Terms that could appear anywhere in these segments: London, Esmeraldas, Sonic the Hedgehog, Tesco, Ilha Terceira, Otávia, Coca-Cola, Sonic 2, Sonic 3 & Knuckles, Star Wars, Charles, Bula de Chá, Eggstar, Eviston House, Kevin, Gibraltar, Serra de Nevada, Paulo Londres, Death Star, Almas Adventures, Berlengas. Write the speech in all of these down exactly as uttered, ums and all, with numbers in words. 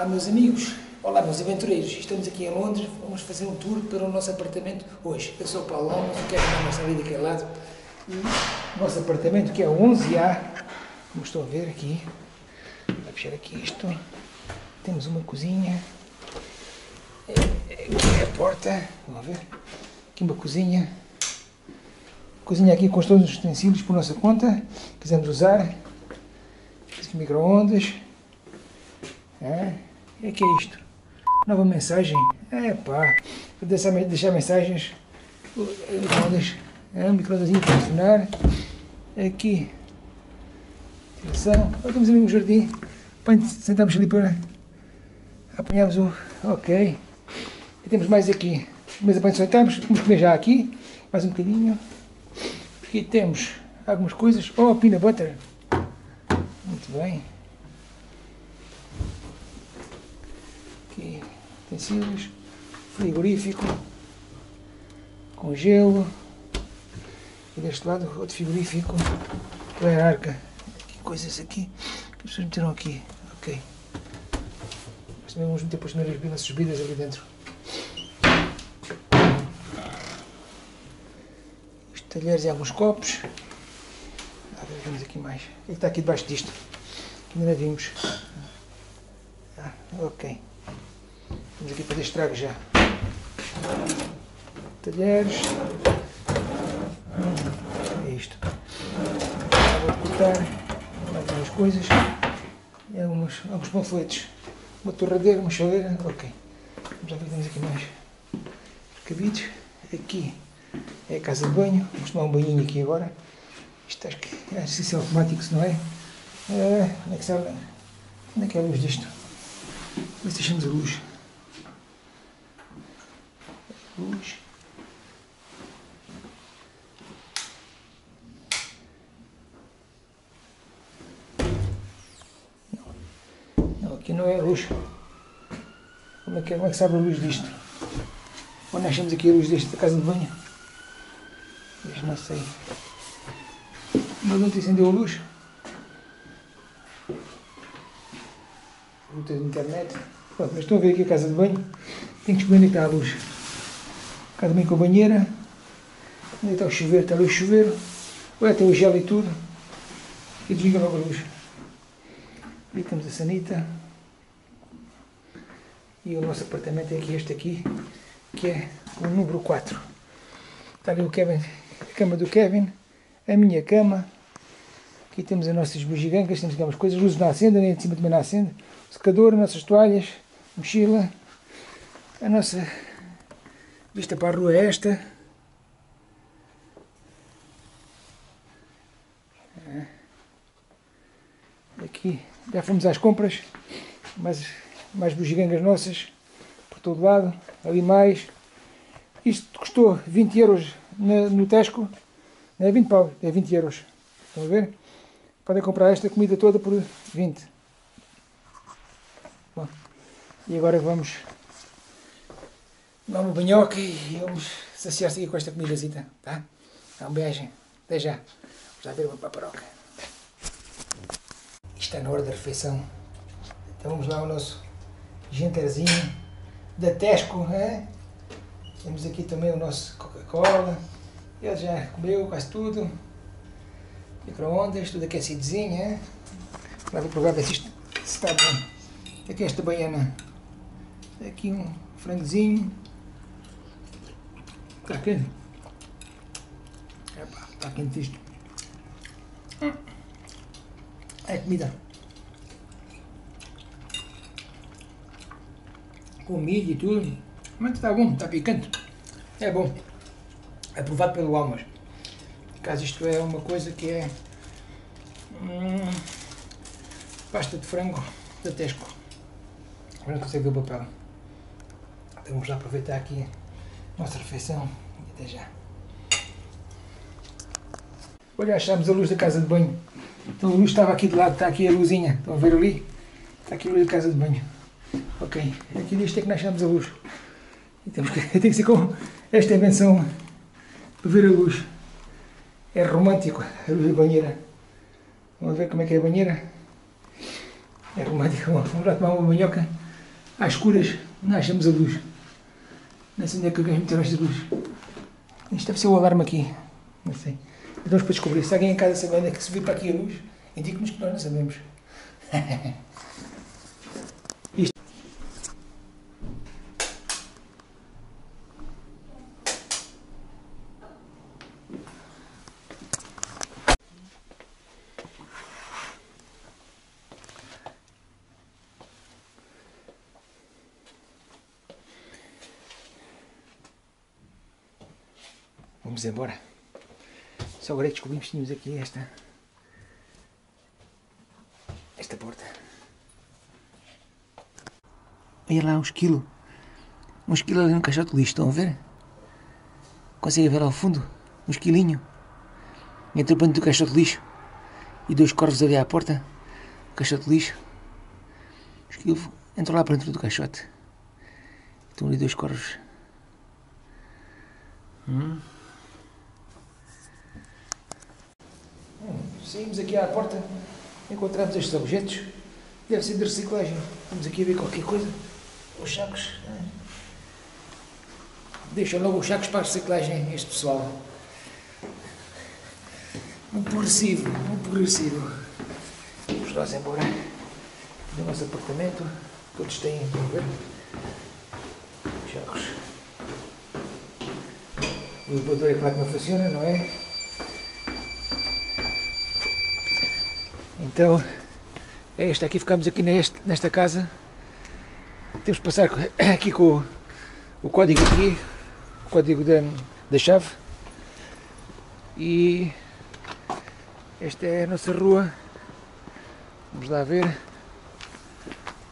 Olá meus amigos, olá meus aventureiros, estamos aqui em Londres, vamos fazer um tour para o nosso apartamento hoje. Eu sou o Paulo Londres, o Kevin não está ali daquele lado e o nosso apartamento que é o onze A, como estão a ver aqui, vou fechar aqui isto, temos uma cozinha, aqui é a porta, vamos ver, aqui uma cozinha, cozinha aqui com todos os utensílios por nossa conta, quisemos usar, micro-ondas. É, e que é isto? Nova mensagem? É pá, vou deixar, deixar mensagens. Micro-ondas. É, o micro-ondas ia funcionar. Aqui. Atenção. Olha, temos ali um jardim. Sentamos ali para. Apanhamos o. Ok. E temos mais aqui. Mas apanhamos, sentamos. Vamos comer já aqui. Mais um bocadinho. Aqui temos algumas coisas. Oh, peanut butter. Muito bem. Aqui, utensílios, frigorífico, com gelo, e deste lado outro frigorífico, para a arca, aqui, coisas aqui, que as pessoas meteram aqui, ok. Mas também vamos meter para as primeiras bebidas ali dentro. Os talheres e alguns copos. Vamos aqui mais. Ele está aqui debaixo disto. Que ainda não vimos. Ah, ok. Vamos aqui fazer estrago já. Talheres. Hum, é isto. Vou cortar algumas coisas. E alguns, alguns panfletes. Uma torradeira, uma chaleira. Ok. Vamos lá ver o que temos aqui mais. Cabides. Aqui é a casa de banho. Vamos tomar um banhinho aqui agora. Isto acho que é exercício automático, se não é? é onde, é que sabe? Onde é que é a luz disto? Vamos deixarmos a luz. A luz. Não. Não, aqui não é a luz. Como é que, como é que sabe a luz disto? Onde achamos aqui a luz desta casa de banho? Eu não sei. Mas ontem acendeu a luz. Lutas de internet. Pronto, mas estou a ver aqui a casa de banho. Tenho que descobrir onde está a luz. A casa de banho com a banheira. Onde está o chuveiro? Está ali o chuveiro. Olha, tem o gel e tudo. E desliga logo a luz. Ali temos a sanita. E o nosso apartamento é aqui, este aqui, que é o número quatro. Está ali o Kevin, a cama do Kevin. A minha cama, aqui temos as nossas bugigangas, temos algumas coisas, luzes não acendem, nem de cima também não acendem, o secador, nossas toalhas, mochila, a nossa vista para a rua é esta, aqui já fomos às compras, mais, mais bugigangas nossas, por todo lado, ali mais, isto custou vinte euros no, no Tesco, é vinte pau, é vinte euros. Estão a ver? Podem comprar esta comida toda por vinte. Bom, e agora vamos tomar uma banhoca e vamos saciar-se aqui com esta comidazita, tá? Dá um beijo. Até já. Vamos lá ver uma paparoca. Está na hora da refeição. Então vamos lá ao nosso jantarzinho da Tesco. Hein? Temos aqui também o nosso Coca-Cola. Ele já comeu quase tudo, micro-ondas, tudo aquecidozinho, é? Vou provar ver se isto se está bom. Aqui esta baiana, aqui um frangozinho, está quente, Epá, está quente isto, é comida, com milho e tudo, mas está bom, está picante, é bom. Aprovado pelo Almas. Caso isto é uma coisa que é hum, pasta de frango da Tesco. Agora não consigo ver o papel. Então vamos já aproveitar aqui a nossa refeição e até já. Olha, achámos a luz da casa de banho. Então a luz estava aqui de lado, está aqui a luzinha. Estão a ver ali? Está aqui a luz da casa de banho. Ok, aqui disto é que nós achamos a luz. E temos que, tem que ser com esta invenção. Para ver a luz, é romântico, a luz da banheira, vamos ver como é que é a banheira, é romântico, vamos lá tomar uma banhoca às escuras, não achamos a luz. Não sei onde é que alguém meteu esta luz. Isto deve ser o alarme aqui. Não sei. Vamos para descobrir. Se alguém em casa sabe onde é que se veio para aqui a luz, indique-nos que nós não sabemos. Isto. Vamos embora. Só agora é que descobrimos que tínhamos aqui esta. Esta porta. Olha lá, um esquilo. Um esquilo ali no caixote de lixo, estão a ver? Conseguem ver lá ao fundo? Um esquilinho. Entrou para dentro do caixote de lixo. E dois corvos ali à porta. O caixote de lixo. O esquilo entrou lá para dentro do caixote. Estão ali dois corvos. Hum. Saímos aqui à porta, encontramos estes objetos, deve ser de reciclagem. Vamos aqui a ver qualquer coisa, os sacos. Né? Deixam logo os sacos para a reciclagem, este pessoal. Um progressivo, um progressivo. Vamos nós embora do nosso apartamento, todos têm, estão a ver, os sacos. O elevador é claro que não funciona, não é? Então, é esta aqui, ficamos aqui neste, nesta casa, temos que passar aqui com o, o código aqui, o código da, da chave, e esta é a nossa rua, vamos lá ver,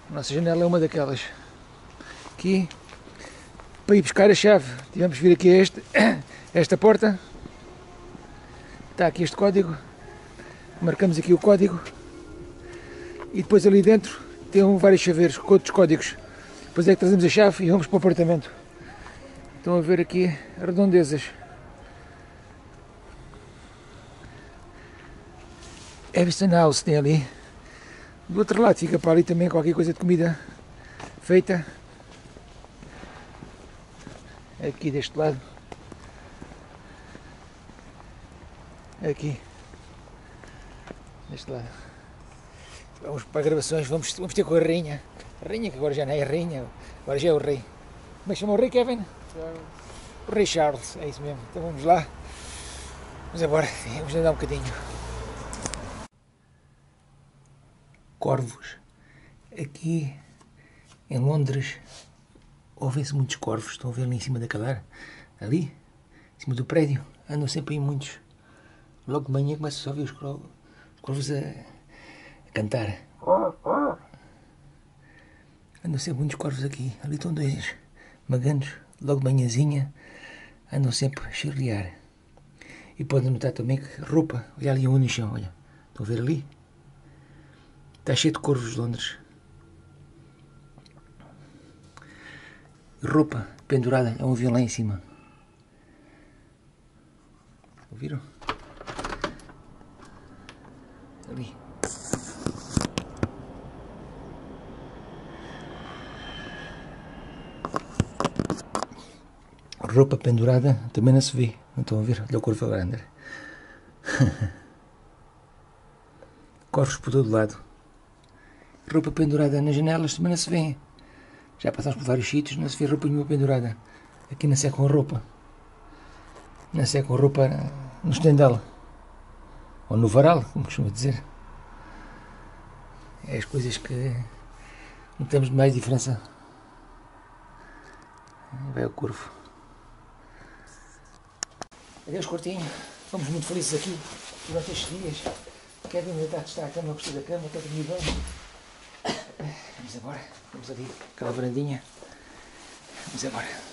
a nossa janela é uma daquelas, aqui, para ir buscar a chave, tivemos que vir aqui a este, esta porta, está aqui este código, marcamos aqui o código e depois ali dentro tem vários chaveiros com outros códigos, depois é que trazemos a chave e vamos para o apartamento. Estão a ver aqui redondezas. Eviston House tem ali, do outro lado fica para ali também qualquer coisa de comida feita, aqui deste lado, aqui deste lado. Vamos para gravações, vamos, vamos ter com a rainha. A rainha que agora já não é a rainha, agora já é o rei. Como é que chama o rei, Kevin? Charles. O rei Charles, é isso mesmo. Então vamos lá. Vamos embora, vamos andar um bocadinho. Corvos. Aqui em Londres ouvem-se muitos corvos, estão a ver ali em cima da calar, ali, em cima do prédio, andam sempre aí muitos. Logo de manhã começa a ouvir os corvos. Corvos a, a cantar. Andam sempre muitos corvos aqui. Ali estão dois magandos, logo de manhãzinha, andam sempre a chirriar. E podem notar também que roupa, olha ali um no chão, olha. Estão a ver ali? Está cheio de corvos de Londres. Roupa pendurada, é um avião lá em cima. Ouviram? Ali. Roupa pendurada também não se vê, não estão a ver? Olha o corvo a andar. Corvos por todo lado. Roupa pendurada nas janelas também não se vê. Já passámos por vários sítios, não se vê roupa nenhuma pendurada. Aqui não secam roupa. Não secam roupa no estendal. Ou no varal, como costuma dizer. É as coisas que não temos mais diferença. Vai o corvo. Adeus, Cortinho. Fomos muito felizes aqui durante estes dias. Kevin ainda está a testar a cama, gostou da cama, está a dormir bem. Vamos embora. Vamos ali, aquela varandinha. Vamos embora.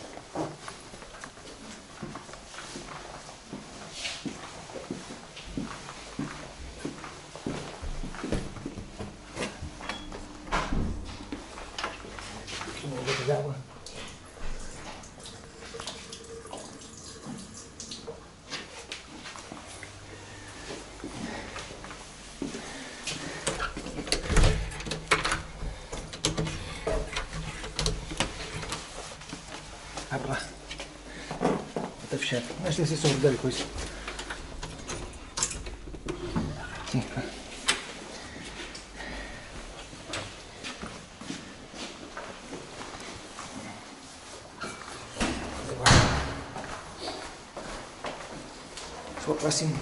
Abre lá. Está fechado. Mas tem que ser só mudar a coisa. Sim. Só o próximo.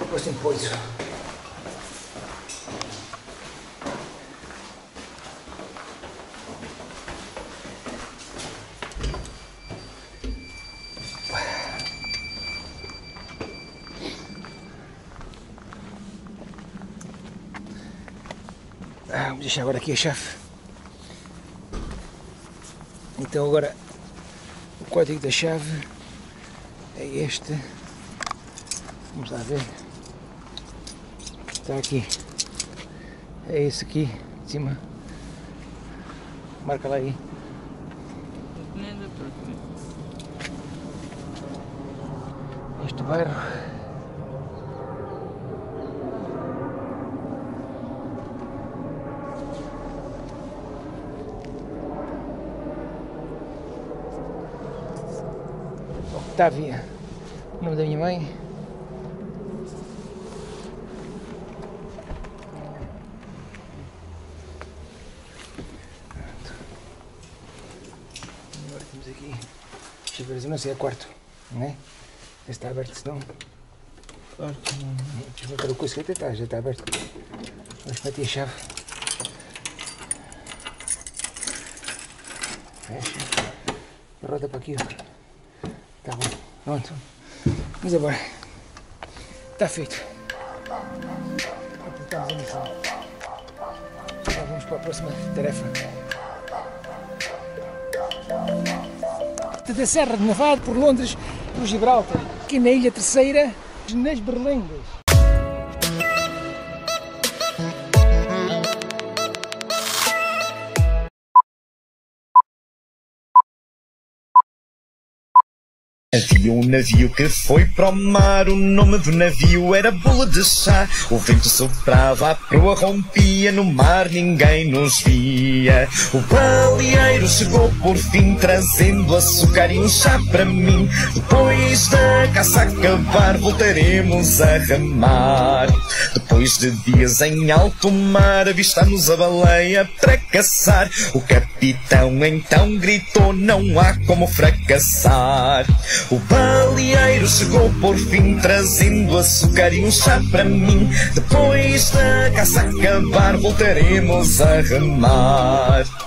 O próximo coisa. Vamos deixar agora aqui a chave. Então agora o código da chave é este. Vamos lá ver. Está aqui. É esse aqui de cima. Marca lá aí. Este bairro. Otávia, o nome da minha mãe. Agora temos aqui, deixa eu ver, eu não sei, é quarto, não é? Está aberto, senão. Claro que não. Deixa eu botar o coisa que até está, já está aberto. Vamos para a chave. Fecha. Roda para aqui. Tá bom, pronto. Vamos embora. Tá feito. Agora vamos para a próxima tarefa. Da Serra de Nevada, por Londres, por Gibraltar. Aqui na Ilha Terceira, nas Berlengas. Havia um navio que foi para o mar, o nome do navio era Bula de Chá. O vento soprava, a proa rompia, no mar ninguém nos via. O baleeiro chegou por fim, trazendo açúcar e um chá para mim. Depois da caça acabar, voltaremos a remar. Depois de dias em alto mar, avistamos a baleia para caçar. O capitão então gritou, não há como fracassar. O baleeiro chegou por fim, trazendo açúcar e um chá para mim. Depois da caça acabar, voltaremos a remar.